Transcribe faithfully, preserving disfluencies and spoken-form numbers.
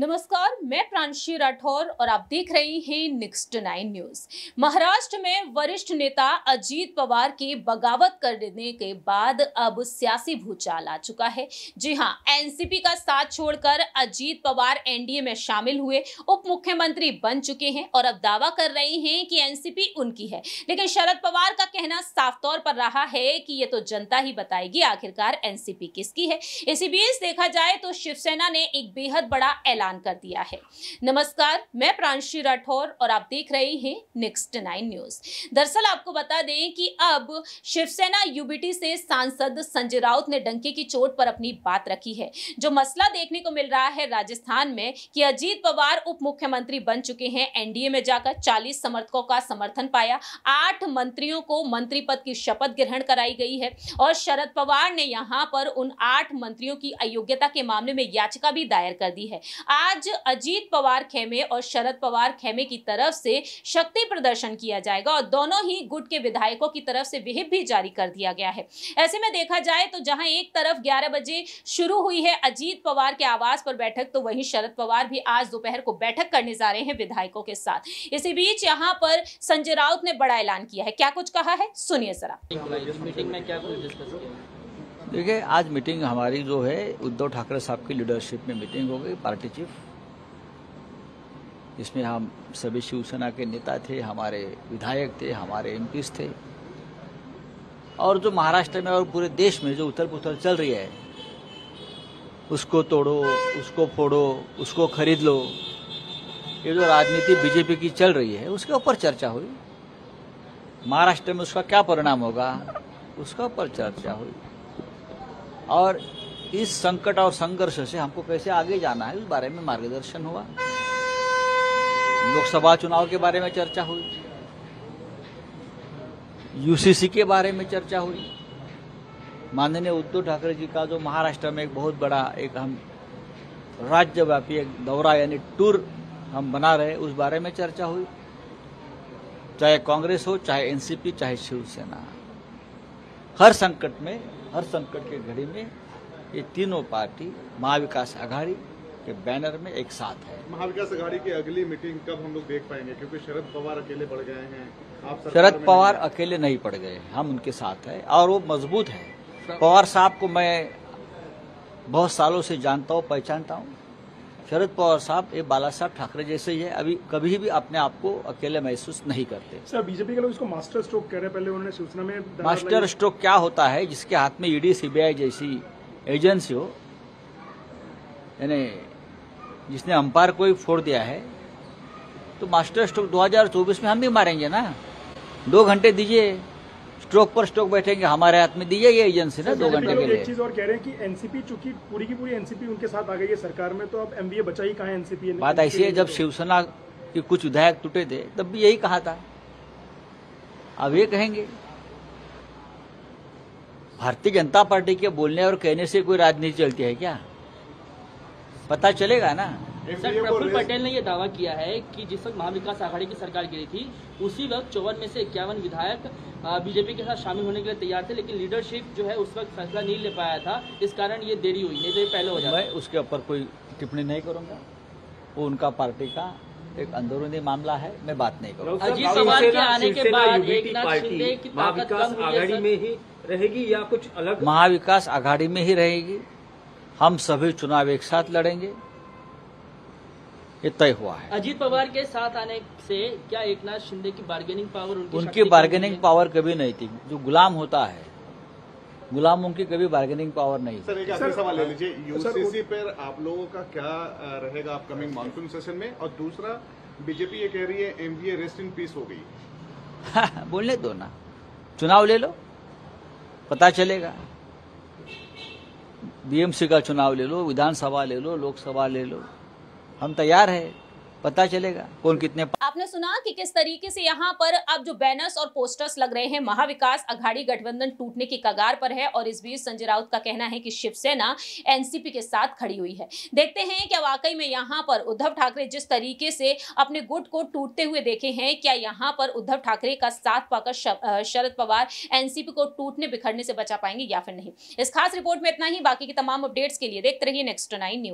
नमस्कार, मैं प्रांशी राठौर और आप देख रही हैं नेक्स्ट नाइन न्यूज। महाराष्ट्र में वरिष्ठ नेता अजीत पवार की बगावत कर देने के बाद अब सियासी भूचाल आ चुका है। जी हां, एनसीपी का साथ छोड़कर अजीत पवार एनडीए में शामिल हुए, उप मुख्यमंत्री बन चुके हैं और अब दावा कर रहे हैं कि एनसीपी उनकी है। लेकिन शरद पवार का कहना साफ तौर पर रहा है कि ये तो जनता ही बताएगी आखिरकार एनसीपी किसकी है। इसी बीच देखा जाए तो शिवसेना ने एक बेहद बड़ा ऐलान कर दिया है। नमस्कार, मैं प्रांशी राठौर और आप देख रहे हैं नेक्स्ट नाइन न्यूज। दरअसल आपको बता दें कि अब शिवसेना यूबीटी से सांसद संजय राउत ने डंके की चोट पर अपनी बात रखी है। जो मसला देखने को मिल रहा है राजस्थान में कि अजीत पवार उप मुख्यमंत्री बन चुके हैं, एनडीए में जाकर चालीस समर्थकों का समर्थन पाया, आठ मंत्रियों को मंत्री पद की शपथ ग्रहण कराई गई है और शरद पवार ने यहां पर उन आठ मंत्रियों की अयोग्यता के मामले में याचिका भी दायर कर दी है। आज अजीत पवार खेमे और शरद पवार खेमे की तरफ से शक्ति प्रदर्शन किया जाएगा और दोनों ही गुट के विधायकों की तरफ से व्हिप भी जारी कर दिया गया है। ऐसे में देखा जाए तो जहां एक तरफ ग्यारह बजे शुरू हुई है अजीत पवार के आवास पर बैठक, तो वहीं शरद पवार भी आज दोपहर को बैठक करने जा रहे हैं विधायकों के साथ। इसी बीच यहाँ पर संजय राउत ने बड़ा ऐलान किया है, क्या कुछ कहा है सुनिए जरा। मीटिंग में क्या कुछ डिस्कस किया? देखिए, आज मीटिंग हमारी जो है उद्धव ठाकरे साहब की लीडरशिप में मीटिंग हो गई, पार्टी चीफ, जिसमें हम सभी शिवसेना के नेता थे, हमारे विधायक थे, हमारे एमपीज थे और जो महाराष्ट्र में और पूरे देश में जो उथल पुथल चल रही है, उसको तोड़ो, उसको फोड़ो, उसको खरीद लो, ये जो राजनीति बीजेपी की चल रही है उसके ऊपर चर्चा हुई। महाराष्ट्र में उसका क्या परिणाम होगा उसके ऊपर चर्चा हुई और इस संकट और संघर्ष से हमको कैसे आगे जाना है उस बारे में मार्गदर्शन हुआ। लोकसभा चुनाव के बारे में चर्चा हुई, यूसीसी के बारे में चर्चा हुई। माननीय उद्धव ठाकरे जी का जो महाराष्ट्र में एक बहुत बड़ा एक हम राज्यव्यापी एक दौरा यानी टूर हम बना रहे उस बारे में चर्चा हुई। चाहे कांग्रेस हो, चाहे एनसीपी, चाहे शिवसेना, हर संकट में, हर संकट की घड़ी में ये तीनों पार्टी महाविकास आघाड़ी के बैनर में एक साथ है। महाविकास आघाड़ी की अगली मीटिंग कब हम लोग देख पाएंगे? क्योंकि शरद पवार अकेले पड़ गए हैं। आप शरद पवार अकेले नहीं पड़ गए, हम उनके साथ हैं और वो मजबूत हैं। पवार साहब को मैं बहुत सालों से जानता हूँ, पहचानता हूँ। शरद पवार साहब ये बाला साहब ठाकरे जैसे ही है, अभी कभी भी अपने आप को अकेले महसूस नहीं करते। सर, बीजेपी के लोग इसको मास्टर स्ट्रोक कह रहे हैं, पहले उन्होंने सूचना में। मास्टर स्ट्रोक क्या होता है? जिसके हाथ में ईडी सीबीआई जैसी एजेंसी हो, यानी जिसने अंपायर को ही फोड़ दिया है, तो मास्टर स्ट्रोक दो हज़ार चौबीस में हम भी मारेंगे ना। दो घंटे दीजिए, स्ट्रोक पर स्ट्रोक बैठेंगे, हमारे हाथ में दी है ये एजेंसी ना दो घंटे के लिए। एक चीज और कह रहे हैं कि एनसीपी चूंकि पूरी की पूरी एनसीपी उनके साथ आ गई है सरकार में, तो अब एमबीए बचा ही कहाँ है एनसीपी? बात ऐसी है, जब शिवसेना के कुछ विधायक टूटे थे तब भी यही कहा था, अब ये कहेंगे। भारतीय जनता पार्टी के बोलने और कहने से कोई राजनीति चलती है क्या? पता चलेगा ना। सर, प्रफुल्ल पटेल ने यह दावा किया है कि जिस वक्त महाविकास आघाड़ी की सरकार गिरी थी उसी वक्त चौवन में से इक्यावन विधायक बीजेपी के साथ शामिल होने के लिए तैयार थे, लेकिन लीडरशिप जो है उस वक्त फैसला नहीं ले पाया था, इस कारण ये देरी हुई, नहीं तो ये पहले हो जाता। मैं उसके ऊपर कोई टिप्पणी नहीं करूंगा, वो उनका पार्टी का एक अंदरूनी मामला है, मैं बात नहीं करूँगा। अजीत पवार के आने के बाद एकनाथ शिंदे की ताकत कम आघाड़ी में ही रहेगी या कुछ अलग? महाविकास आघाड़ी में ही रहेगी, हम सभी चुनाव एक साथ लड़ेंगे, ये तय हुआ है। अजीत पवार के साथ आने से क्या एकनाथ शिंदे की बार्गेनिंग पावर उनकी, उनकी बार्गेनिंग पावर कभी नहीं थी। जो गुलाम होता है, गुलामों की कभी बार्गेनिंग पावर नहीं। सर, एक आखिरी सवाल ले लीजिए, यूसीसी पर आप लोगों का क्या रहेगा अपकमिंग मानसून सेशन में? और दूसरा, बीजेपी ये कह रही है एमबीए रेस्ट इन पीस हो गई। बोलने दो ना, चुनाव ले लो, पता चलेगा। बीएमसी का चुनाव ले लो, विधानसभा ले लो, लोकसभा ले लो, हम तैयार है, पता चलेगा कौन कितने। आपने सुना कि किस तरीके से यहाँ पर अब जो बैनर्स और पोस्टर्स लग रहे हैं, महाविकास आघाड़ी गठबंधन टूटने की कगार पर है और इस बीच संजय राउत का कहना है कि शिवसेना एनसीपी के साथ खड़ी हुई है। देखते हैं क्या वाकई में यहाँ पर उद्धव ठाकरे जिस तरीके से अपने गुट को टूटते हुए देखे हैं, क्या यहाँ पर उद्धव ठाकरे का साथ पाकर शरद पवार एनसीपी को टूटने बिखरने से बचा पाएंगे या फिर नहीं। इस खास रिपोर्ट में इतना ही, बाकी की तमाम अपडेट्स के लिए देखते रहिए नेक्स्ट नाइन न्यूज।